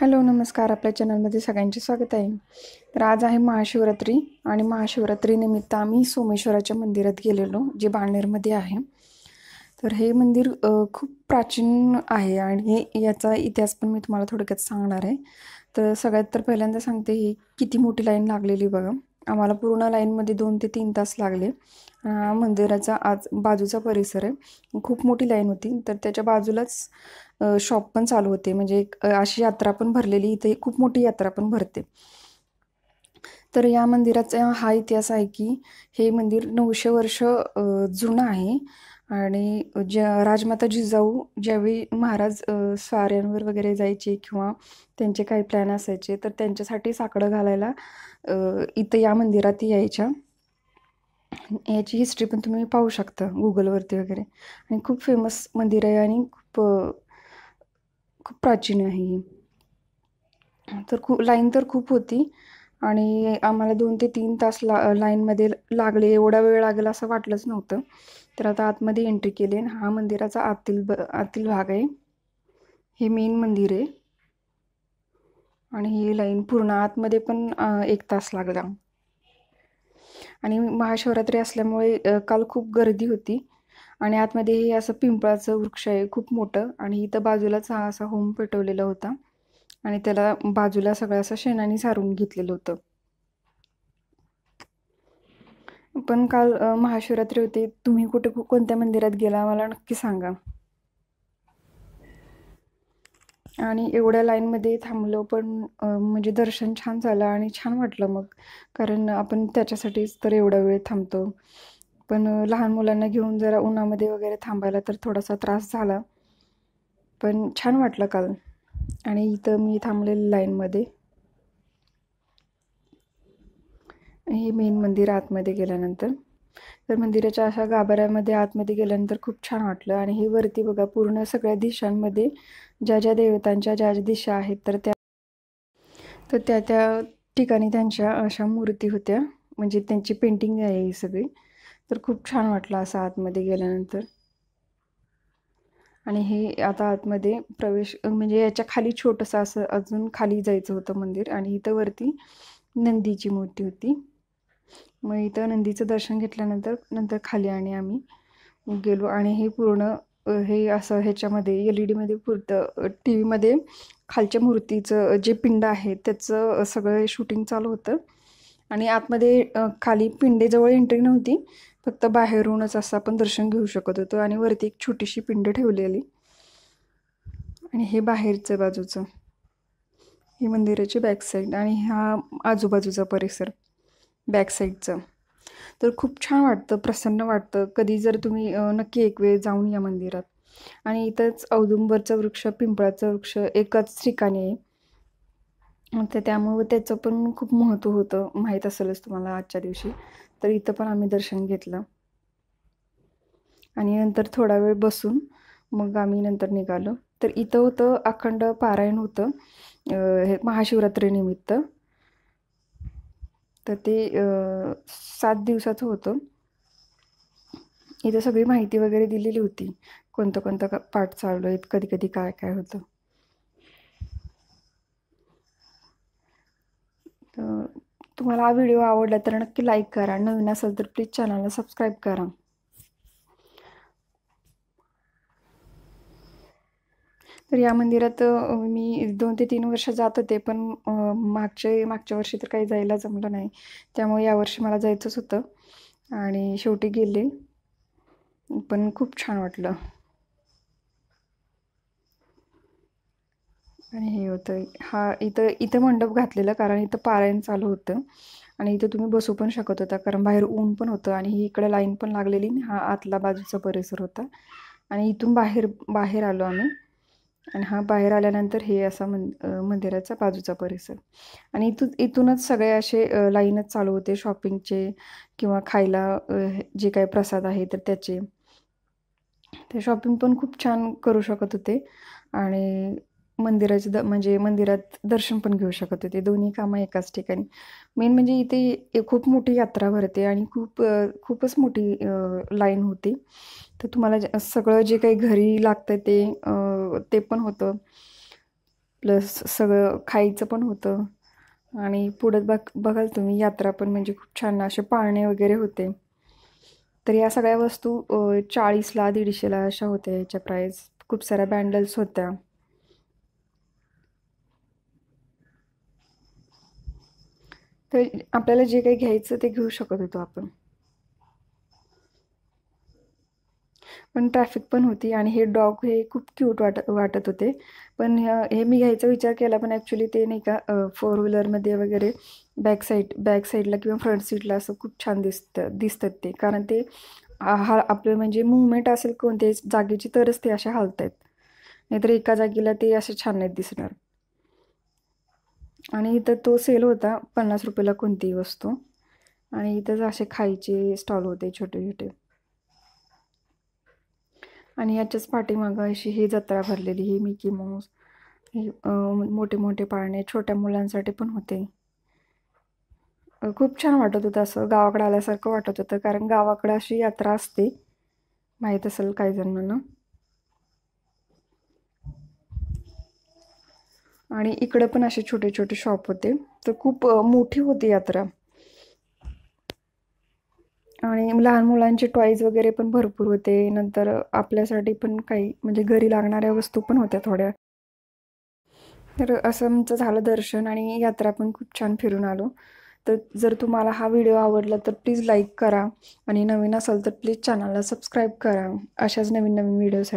Hello नमस्कार, आपल्या चॅनलमध्ये सगळ्यांचे स्वागत आहे। तर आज आहे महाशिवरात्री आणि महाशिवरात्रीनिमित्त आम्ही सोमेश्वराच्या मंदिरात गेलेलो, जे बाणेरमध्ये आहे। तर हे मंदिर खूप प्राचीन आहे आणि याचा इतिहास पण मी तुम्हाला थोडक्यात सांगणार आहे। तर सगळ्यात तर पहिल्यांदा सांगते, ही किती मोठी लाईन लागलेली बघा। आम्हाला पूर्ण लाईनमध्ये 2 ते 3 तास लागले। मंदिराचा आज बाजूचा परिसर आहे, खूप मोठी लाईन होती। तर त्याच्या बाजूलाच शॉप पण चालू होते, म्हणजे एक अशी यात्रा पण भरलेली, इथे खूप मोठी यात्रा पण भरते। तर या मंदिराचा हा इतिहास आहे की हे मंदिर 900 वर्ष जुनं आहे। आणि राजमाता जिजाऊ ज्यावेळी महाराज स्वाऱ्यांवर वगैरे जायचे किंवा त्यांचे काही प्लॅन असायचे तर त्यांच्यासाठी साकडं घालायला इथं या मंदिरात यायच्या। याची हिस्ट्री पण तुम्ही पाहू शकता गुगलवरती वगैरे। आणि खूप फेमस मंदिर आहे आणि खूप प्राचीन आहे। तर लाईन तर खूप होती आणि आम्हाला 2 ते 3 तास लाईनमध्ये लागले। एवढा वेळ लागला असं वाटलंच नव्हतं। तर आता आतमध्ये एंट्री केली आणि हा मंदिराचा आतील भाग आहे। हे मेन मंदिर आहे आणि ही लाईन पूर्ण आतमध्ये पण 1 तास लागला। आणि महाशिवरात्री असल्यामुळे काल खूप गर्दी होती। आणि आतमध्ये हे असं पिंपळाचं वृक्ष आहे खूप मोठं आणि इथं बाजूलाच हा असा होम पेटवलेला होता आणि त्याला बाजूला सगळं असं शेणाने सारून घेतलेलं होतं। पण काल महाशिवरात्री होती। तुम्ही कोणत्या मंदिरात गेला मला नक्की सांगा। आणि एवढ्या लाईनमध्ये थांबलो पण म्हणजे दर्शन छान झालं आणि छान वाटलं मग, कारण आपण त्याच्यासाठीच तर एवढा वेळ थांबतो। पण लहान मुलांना घेऊन जरा उन्हामध्ये वगैरे थांबायला तर थोडासा त्रास झाला, पण छान वाटलं काल। आणि इथं मी थांबलेली लाईनमध्ये हे मेन मंदिर आतमध्ये गेल्यानंतर। तर मंदिराच्या अशा गाभाऱ्यामध्ये आतमध्ये गेल्यानंतर खूप छान वाटलं। आणि हे वरती बघा पूर्ण सगळ्या दिशांमध्ये ज्या देवतांच्या ज्या दिशा आहेत तर त्या ठिकाणी त्यांच्या अशा मूर्ती होत्या, म्हणजे त्यांची पेंटिंग आहे ही सगळी। तर खूप छान वाटलं असं आतमध्ये गेल्यानंतर। आणि हे आता आतमध्ये प्रवेश म्हणजे याच्या खाली छोटंसं असं अजून खाली जायचं होतं मंदिर आणि इथं वरती नंदीची मूर्ती होती। मग इथं नंदीचं दर्शन घेतल्यानंतर नंतर खाली आणि आम्ही गेलो। आणि हे पूर्ण हे असं ह्याच्यामध्ये LED मध्ये पुरतं TV मध्ये खालच्या मूर्तीचं जे पिंड आहे त्याचं सगळं शूटिंग चालू होतं। आणि आतमध्ये खाली पिंडेजवळ एंट्री नव्हती, फक्त बाहेरूनच असं आपण दर्शन घेऊ शकत होतो। आणि वरती एक छोटीशी पिंड ठेवलेली आणि हे बाहेरचं बाजूचं हे मंदिराची बॅकसाईड आणि हा आजूबाजूचा परिसर बॅकसाईडचा। तर खूप छान वाटतं, प्रसन्न वाटतं। कधी जर तुम्ही नक्की एक वेळ जाऊन या मंदिरात। आणि इथंच औदुंबरचा वृक्ष पिंपळाचा वृक्ष एकाच ठिकाणी आहे, तर त्यामुळं त्याचं पण खूप महत्त्व होतं, माहीत असेलच तुम्हाला आजच्या दिवशी। तर इथं पण आम्ही दर्शन घेतलं आणि नंतर थोडा वेळ बसून मग आम्ही नंतर निघालो। तर इथं होतं अखंड पारायण होतं हे महाशिवरात्रीनिमित्त, तर ते 7 दिवसाचं होतं। इथं सगळी माहिती वगैरे दिलेली होती, कोणतं कोणतं पाठ चालू आहेत, कधी कधी काय काय होतं। तर तुम्हाला हा व्हिडिओ आवडला तर नक्की लाईक करा, नवीन असेल तर प्लीज चॅनलला सबस्क्राईब करा। तर या मंदिरात मी 2 ते 3 वर्ष जात होते, पण मागच्या वर्षी तर काही जायला जमलं नाही, त्यामुळे यावर्षी मला जायचंच होतं आणि शेवटी गेले। पण खूप छान वाटलं। आणि हे होतं हा इथं मंडप घातलेलं, कारण इथं पारायण चालू होतं आणि इथं तुम्ही बसू पण शकत होता, कारण बाहेर ऊन पण होतं आणि ही इकडे लाईन पण लागलेली। हा आतला बाजूचा परिसर होता आणि इथून बाहेर आलो आम्ही। आणि हा बाहेर आल्यानंतर हे असा मंदिराचा बाजूचा परिसर आणि इथूनच सगळे असे लाईनच चालू होते शॉपिंगचे किंवा खायला जे काही प्रसाद आहे तर त्याचे। ते शॉपिंग पण खूप छान करू शकत होते आणि मंदिरात दर्शन पण घेऊ शकत होते, दोन्ही कामं एकाच ठिकाणी। मेन म्हणजे इथे खूप मोठी यात्रा भरते आणि खूपच मोठी लाईन होती। तर तुम्हाला सगळं जे काही घरी लागतं ते पण होतं। प्लस सगळं खायचं पण होतं आणि पुढे बघाल तुम्ही यात्रा पण म्हणजे खूप छान असे पाळणे वगैरे होते। तर या सगळ्या वस्तू 40ला 150ला अशा होत्या याच्या प्राइस। खूप साऱ्या बँडल्स होत्या। तर आपल्याला जे काही घ्यायचं ते घेऊ शकत होतो आपण। पण ट्रॅफिक पण होती आणि हे डॉग हे खूप क्यूट वाटत होते। पण हे मी घ्यायचा विचार केला पण ॲक्च्युली ते नाही का 4 व्हीलरमध्ये वगैरे बॅक साईडला किंवा फ्रंट सीटला असं खूप छान दिसतात ते, कारण ते हा आपलं म्हणजे मूवमेंट असेल कोणत्याही जागेची तरच ते असे हालत आहेत, नाहीतर एका जागेला ते असे छान नाहीत दिसणार। आणि इथं तो सेल होता 50 रुपयाला कोणतीही वस्तू आणि इथंच असे खायचे स्टॉल होते छोटे छोटे। आणि याच्याच पाठीमागं अशी ही जत्रा भरलेली, ही मिकी माऊस, मोठे मोठे पाळणे छोट्या मुलांसाठी पण होते। खूप छान वाटत होतं, असं गावाकडे आल्यासारखं वाटत होतं, कारण गावाकडे अशी यात्रा असते माहीत असेल काही जणांना। आणि इकडे पण असे छोटे छोटे शॉप होते। तर खूप मोठी होती यात्रा आणि लहान मुलांचे टॉयज वगैरे पण भरपूर होते। नंतर आपल्यासाठी पण काही म्हणजे घरी लागणाऱ्या वस्तू पण होत्या थोड्या। तर असं आमचं झालं दर्शन आणि यात्रा पण खूप छान फिरून आलो। तर जर तुम्हाला हा व्हिडिओ आवडला तर प्लीज लाईक करा आणि नवीन असाल तर प्लीज चॅनलला सबस्क्राईब करा अशाच नवीन नवीन व्हिडिओसाठी।